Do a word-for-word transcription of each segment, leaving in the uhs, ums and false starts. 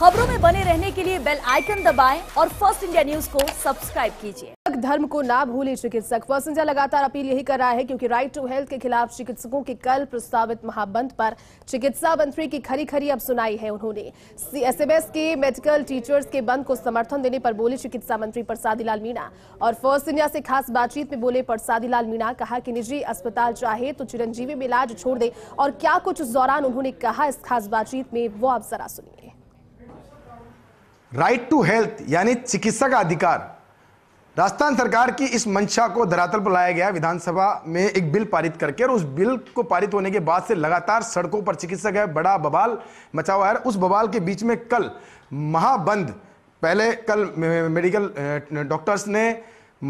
खबरों में बने रहने के लिए बेल आइकन दबाएं और फर्स्ट इंडिया न्यूज को सब्सक्राइब कीजिए। धर्म को ना भूले चिकित्सक, फर्स्ट इंडिया लगातार अपील यही कर रहा है क्योंकि राइट टू हेल्थ के खिलाफ चिकित्सकों के कल प्रस्तावित महाबंद पर चिकित्सा मंत्री की खरी खरी अब सुनाई है। उन्होंने एसएमएस के मेडिकल टीचर्स के बंद को समर्थन देने पर बोले चिकित्सा मंत्री प्रसादी लाल मीणा। और फर्स्ट इंडिया से खास बातचीत में बोले प्रसादी लाल मीणा, कहा कि निजी अस्पताल चाहे तो चिरंजीवी में इलाज छोड़ दे और क्या कुछ उस दौरान उन्होंने कहा, इस खास बातचीत में वो आप जरा सुनिए। राइट टू हेल्थ यानी चिकित्सा का अधिकार, राजस्थान सरकार की इस मंशा को धरातल पर लाया गया विधानसभा में एक बिल पारित करके। और उस बिल को पारित होने के बाद से लगातार सड़कों पर चिकित्सक है बड़ा बवाल मचा हुआ है। उस बवाल के बीच में कल महाबंद, पहले कल मेडिकल डॉक्टर्स ने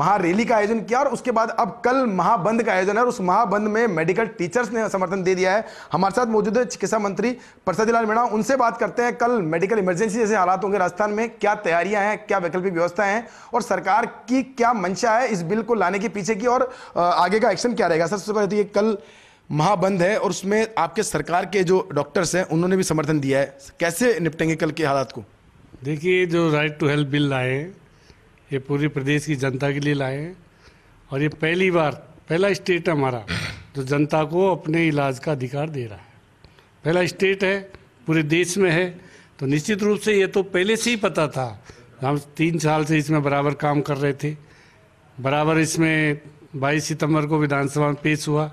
महारैली का आयोजन किया और उसके बाद अब कल महाबंद का आयोजन है। उस महाबंद में मेडिकल टीचर्स ने समर्थन दे दिया है। हमारे साथ मौजूद है चिकित्सा मंत्री प्रसादी लाल मीणा, उनसे बात करते हैं। कल मेडिकल इमरजेंसी जैसे हालात होंगे राजस्थान में, क्या तैयारियां हैं, क्या वैकल्पिक व्यवस्थाएं हैं और सरकार की क्या मंशा है इस बिल को लाने के पीछे की, और आगे का एक्शन क्या रहेगा। सबसे पहले तो ये कल महाबंद है और उसमें आपके सरकार के जो डॉक्टर्स हैं उन्होंने भी समर्थन दिया है, कैसे निपटेंगे कल के हालात को? देखिए, जो राइट टू हेल्थ बिल लाए ये पूरे प्रदेश की जनता के लिए लाए हैं और ये पहली बार पहला स्टेट हमारा जो जनता को अपने इलाज का अधिकार दे रहा है, पहला स्टेट है पूरे देश में है। तो निश्चित रूप से ये तो पहले से ही पता था, हम तीन साल से इसमें बराबर काम कर रहे थे, बराबर इसमें बाईस सितंबर को विधानसभा में पेश हुआ,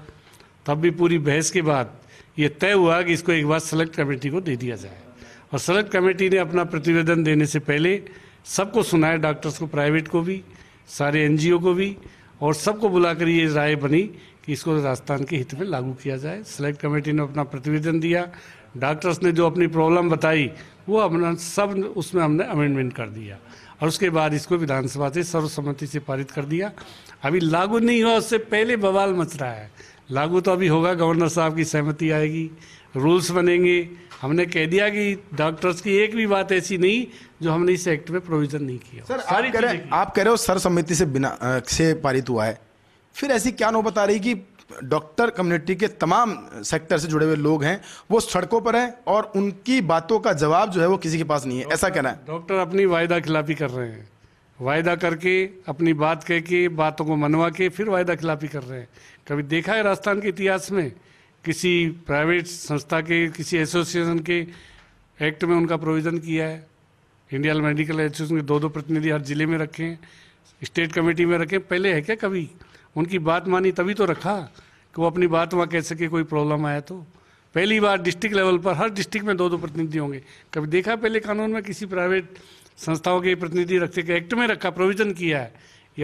तब भी पूरी बहस के बाद ये तय हुआ कि इसको एक बार सेलेक्ट कमेटी को दे दिया जाए। और सेलेक्ट कमेटी ने अपना प्रतिवेदन देने से पहले सबको सुनाया, डॉक्टर्स को, प्राइवेट को भी, सारे एनजीओ को भी, और सबको बुलाकर ये राय बनी कि इसको राजस्थान के हित में लागू किया जाए। सेलेक्ट कमेटी ने अपना प्रतिवेदन दिया, डॉक्टर्स ने जो अपनी प्रॉब्लम बताई वो अपना सब उसमें हमने अमेंडमेंट कर दिया और उसके बाद इसको विधानसभा से सर्वसम्मति से पारित कर दिया। अभी लागू नहीं हुआ, उससे पहले बवाल मच रहा है। लागू तो अभी होगा, गवर्नर साहब की सहमति आएगी, रूल्स बनेंगे। हमने कह दिया कि डॉक्टर्स की एक भी बात ऐसी नहीं जो हमने इस एक्ट में प्रोविजन नहीं किया। सर, सारी चीजें आप कह रहे हो सर्वसम्मति से बिना से पारित हुआ है, फिर ऐसी क्या नौबत बता रही कि डॉक्टर कम्युनिटी के तमाम सेक्टर से जुड़े हुए लोग हैं वो सड़कों पर हैं और उनकी बातों का जवाब जो है वो किसी के पास नहीं है, ऐसा कहना है? डॉक्टर अपनी वायदा खिलाफी कर रहे हैं, वायदा करके अपनी बात कह के बातों को मनवा के फिर वायदा खिलाफी कर रहे हैं। कभी देखा है राजस्थान के इतिहास में किसी प्राइवेट संस्था के किसी एसोसिएशन के एक्ट में उनका प्रोविज़न किया है? इंडियन मेडिकल एसोसिएशन के दो दो प्रतिनिधि हर जिले में रखें, स्टेट कमेटी में रखें, पहले है क्या कभी? उनकी बात मानी तभी तो रखा कि वो अपनी बात वहाँ कह सके, कोई प्रॉब्लम आया तो। पहली बार डिस्ट्रिक्ट लेवल पर हर डिस्ट्रिक्ट में दो दो प्रतिनिधि होंगे, कभी देखा पहले कानून में किसी प्राइवेट संस्थाओं के प्रतिनिधि रखते के एक्ट में रखा, प्रोविज़न किया है?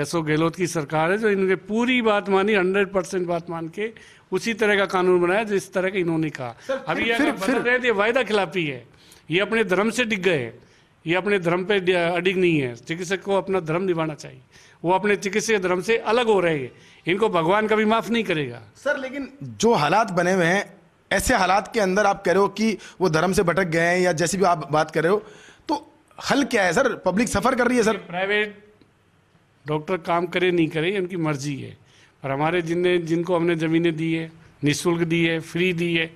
अशोक गहलोत की सरकार है जो इनके पूरी बात मानी, सौ परसेंट बात मान के उसी तरह का कानून बनाया जिस तरह का इन्होंने कहा। अभी ये वायदा खिलाफी है, ये अपने धर्म से डिग गए, ये अपने धर्म पे अडिग नहीं है। चिकित्सक को अपना धर्म निभाना चाहिए, वो अपने चिकित्सक धर्म से अलग हो रहे हैं, इनको भगवान कभी माफ नहीं करेगा। सर, लेकिन जो हालात बने हुए हैं, ऐसे हालात के अंदर आप कह रहे हो कि वो धर्म से भटक गए हैं या जैसी भी आप बात कर रहे हो, तो हल क्या है सर? पब्लिक सफर कर रही है सर, प्राइवेट डॉक्टर काम करे नहीं करे उनकी मर्जी है, पर हमारे जिनने जिनको हमने ज़मीनें दी है, निःशुल्क दी है, फ्री दी है,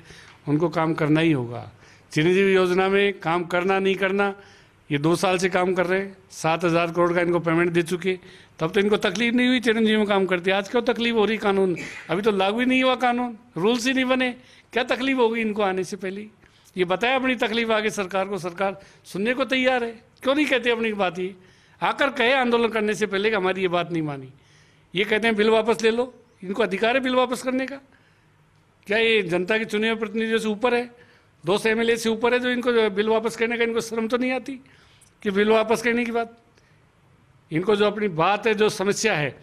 उनको काम करना ही होगा। चिरंजीवी योजना में काम करना नहीं करना, ये दो साल से काम कर रहे हैं, सात हज़ार करोड़ का इनको पेमेंट दे चुके, तब तो इनको तकलीफ नहीं हुई चिरंजीवी में काम करते। आज क्यों तकलीफ हो रही? कानून अभी तो लागू ही नहीं हुआ, कानून रूल्स ही नहीं बने, क्या तकलीफ होगी इनको आने से पहले? ये बताया अपनी तकलीफ आगे सरकार को, सरकार सुनने को तैयार है, क्यों नहीं कहते अपनी बात? ये आकर कहे आंदोलन करने से पहले कि हमारी ये बात नहीं मानी। ये कहते हैं बिल वापस ले लो, इनको अधिकार है बिल वापस करने का? क्या ये जनता के चुने हुए प्रतिनिधियों से ऊपर है, दो सौ एम एल ए से ऊपर है जो इनको बिल वापस करने का इनको शर्म तो नहीं आती कि बिल वापस करने की बात? इनको जो अपनी बात है, जो समस्या है,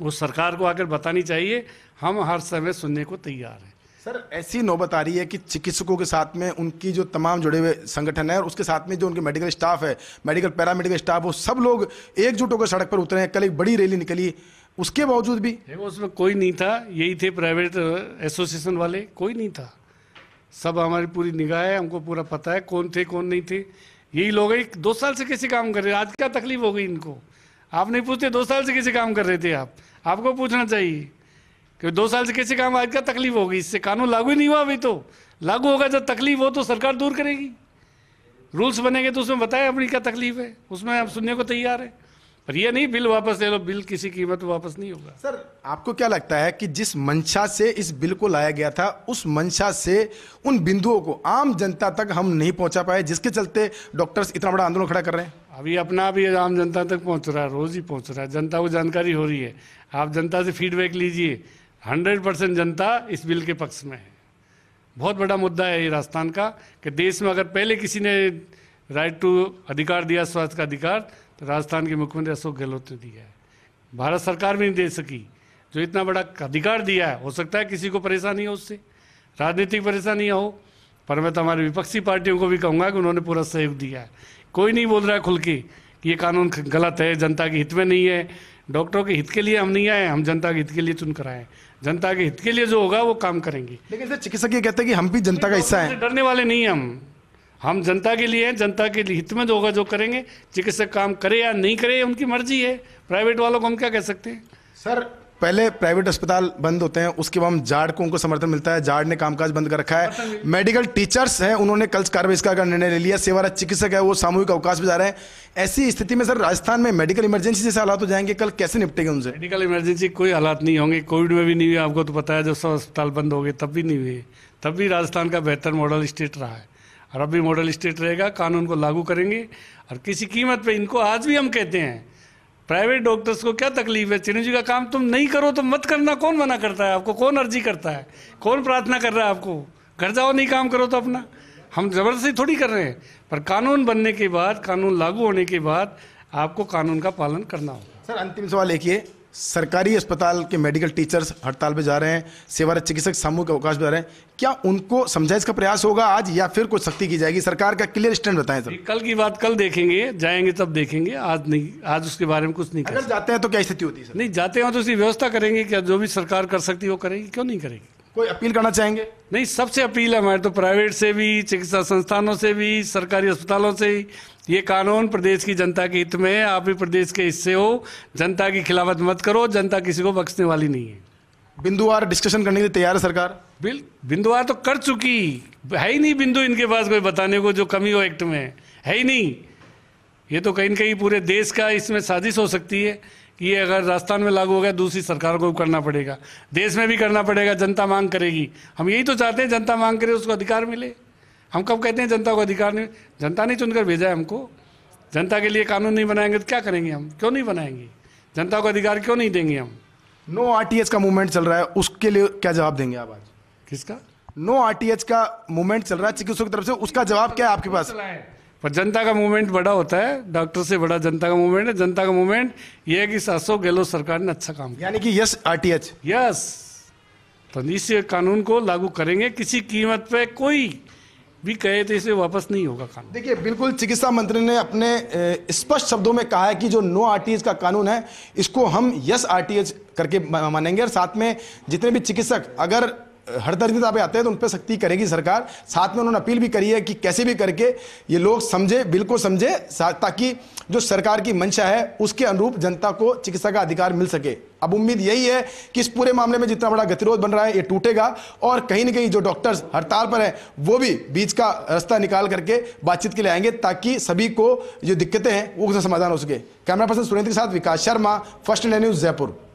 वो सरकार को आकर बतानी चाहिए, हम हर समय सुनने को तैयार हैं। सर, ऐसी नौबत आ रही है कि चिकित्सकों के साथ में उनकी जो तमाम जुड़े हुए संगठन है और उसके साथ में जो उनके मेडिकल स्टाफ है, मेडिकल पैरामेडिकल स्टाफ, वो सब लोग एकजुट होकर सड़क पर उतरे हैं। कल एक बड़ी रैली निकली, उसके बावजूद भी उसमें कोई नहीं था, यही थे प्राइवेट एसोसिएशन वाले, कोई नहीं था। सब हमारी पूरी निगाह है, हमको पूरा पता है कौन थे कौन नहीं थे। यही लोग एक दो साल से कैसे काम कर रहे, आज क्या तकलीफ हो गई इनको? आप नहीं पूछते दो साल से कैसे काम कर रहे थे? आप आपको पूछना चाहिए कि दो साल से कैसे काम, आज क्या तकलीफ होगी? इससे कानून लागू ही नहीं हुआ, अभी तो लागू होगा, जब तकलीफ हो तो सरकार दूर करेगी। रूल्स बनेंगे तो उसमें बताएं अपनी क्या तकलीफ है, उसमें आप सुनने को तैयार है, पर यह नहीं बिल वापस ले लो, बिल किसी कीमत वापस नहीं होगा। सर आपको क्या लगता है कि जिस मंशा से इस बिल को लाया गया था उस मंशा से उन बिंदुओं को आम जनता तक हम नहीं पहुंचा पाए, जिसके चलते डॉक्टर्स इतना बड़ा आंदोलन खड़ा कर रहे हैं? अभी अपना भी आम जनता तक पहुंच रहा है, रोज ही पहुंच रहा है, जनता को जानकारी हो रही है। आप जनता से फीडबैक लीजिए, हंड्रेड परसेंट जनता इस बिल के पक्ष में है। बहुत बड़ा मुद्दा है ये राजस्थान का कि देश में अगर पहले किसी ने राइट टू अधिकार दिया, स्वास्थ्य का अधिकार, तो राजस्थान के मुख्यमंत्री अशोक गहलोत ने दिया है, भारत सरकार भी नहीं दे सकी। जो इतना बड़ा अधिकार दिया है, हो सकता है किसी को परेशानी हो, उससे राजनीतिक परेशानियाँ हो, पर मैं तो हमारी विपक्षी पार्टियों को भी कहूँगा कि उन्होंने पूरा सहयोग दिया है। कोई नहीं बोल रहा है खुल के कि ये कानून गलत है, जनता के हित में नहीं है। डॉक्टरों के हित के लिए हम नहीं आए, हम जनता के हित के लिए चुन कर आए, जनता के हित के लिए जो होगा वो काम करेंगे। लेकिन सर चिकित्सक ये कहते हैं कि हम भी जनता का हिस्सा हैं, डरने वाले नहीं हम हम जनता के लिए हैं, जनता के हित में जो होगा जो करेंगे। चिकित्सक काम करे या नहीं करे उनकी मर्जी है, प्राइवेट वालों को हम क्या कह सकते हैं? सर पहले प्राइवेट अस्पताल बंद होते हैं, उसके बाद जाड़ को उनको समर्थन मिलता है, जाड़ ने कामकाज बंद कर रखा है। मेडिकल टीचर्स हैं, उन्होंने कल कार्रवाई का निर्णय ले लिया, सेवारत चिकित्सक है वो सामूहिक अवकाश में जा रहे हैं। ऐसी स्थिति में सर राजस्थान में मेडिकल इमरजेंसी जैसे हालात हो जाएंगे, कल कैसे निपटेंगे उनसे? मेडिकल इमरजेंसी कोई हालात नहीं होंगे, कोविड में भी नहीं हुए, आपको तो पता है। जब सब अस्पताल बंद हो गए तब भी नहीं हुए, तब भी राजस्थान का बेहतर मॉडल स्टेट रहा है और अब भी मॉडल स्टेट रहेगा। कानून को लागू करेंगे और किसी कीमत पर, इनको आज भी हम कहते हैं प्राइवेट डॉक्टर्स को क्या तकलीफ है, चिरंजीवी का काम तुम नहीं करो तो मत करना, कौन मना करता है आपको, कौन अर्जी करता है, कौन प्रार्थना कर रहा है आपको, घर जाओ नहीं काम करो तो अपना, हम जबरदस्ती थोड़ी कर रहे हैं। पर कानून बनने के बाद, कानून लागू होने के बाद आपको कानून का पालन करना होगा। सर अंतिम सवाल एक ही, सरकारी अस्पताल के मेडिकल टीचर्स हड़ताल पर जा रहे हैं, सेवारत चिकित्सक सामूहिक अवकाश पर जा रहे हैं, क्या उनको समझाइश का प्रयास होगा आज या फिर कुछ सख्ती की जाएगी? सरकार का क्लियर स्टैंड बताएं सर। कल की बात कल देखेंगे, जाएंगे तब देखेंगे, आज नहीं, आज उसके बारे में कुछ नहीं। अगर जाते हैं तो क्या स्थिति होती है? नहीं जाते हैं तो उसकी व्यवस्था करेंगे, क्या जो भी सरकार कर सकती है वो करेगी, क्यों नहीं करेगी। कोई अपील करना चाहेंगे? नहीं, सबसे अपील है हमारे तो, प्राइवेट से भी, चिकित्सा संस्थानों से भी, सरकारी अस्पतालों से ही, ये कानून प्रदेश की जनता के हित में है, आप भी प्रदेश के हिस्से हो, जनता की खिलाफत मत करो, जनता किसी को बख्शने वाली नहीं है। बिंदुवार डिस्कशन करने के लिए तैयार है सरकार? बिल बिंदुवार तो कर चुकी है ही नहीं, बिंदु इनके पास कोई बताने को, जो कमी हो एक्ट में है ही नहीं। ये तो कहीं ना कहीं पूरे देश का इसमें साजिश हो सकती है कि ये अगर राजस्थान में लागू हो गया दूसरी सरकार को करना पड़ेगा, देश में भी करना पड़ेगा, जनता मांग करेगी। हम यही तो चाहते हैं, जनता मांग करे उसको अधिकार मिले। हम कब कहते हैं जनता को अधिकार नहीं, जनता ने चुनकर भेजा है हमको, जनता के लिए कानून नहीं बनाएंगे तो क्या करेंगे हम, क्यों नहीं बनाएंगे, जनता को अधिकार क्यों नहीं देंगे हम। नो आर टी एच का मूवमेंट चल रहा है, उसके लिए क्या जवाब देंगे आप आज? किसका? नो आर टी एच का मूवमेंट चल रहा है चिकित्सकों की तरफ से, उसका जवाब क्या है आपके पास? पर जनता का मूवमेंट बड़ा होता है, डॉक्टर से बड़ा जनता का मूवमेंट है। जनता का मूवमेंट यह है कि अशोक गहलोत सरकार ने अच्छा काम किया, यानी कि यस आरटीएच, यस। तो इस कानून को लागू करेंगे किसी कीमत पे, कोई भी कहे तो इसे वापस नहीं होगा कानून। देखिए बिल्कुल चिकित्सा मंत्री ने अपने स्पष्ट शब्दों में कहा है कि जो नो आरटीएच का कानून है इसको हम यस आरटीएच करके मानेंगे, और साथ में जितने भी चिकित्सक अगर हर दर्जता पे आते हैं तो उन पर सख्ती करेगी सरकार। साथ में उन्होंने अपील भी करी है कि कैसे भी करके ये लोग समझे, बिल को समझे, ताकि जो सरकार की मंशा है उसके अनुरूप जनता को चिकित्सा का अधिकार मिल सके। अब उम्मीद यही है कि इस पूरे मामले में जितना बड़ा गतिरोध बन रहा है ये टूटेगा और कहीं ना कहीं जो डॉक्टर्स हड़ताल पर हैं वो भी बीच का रास्ता निकाल करके बातचीत के लिए आएंगे, ताकि सभी को जो दिक्कतें हैं वो उसका समाधान हो सके। कैमरा पर्सन सुरेंद्र के साथ Vikas Sharma, first India news, Jaipur.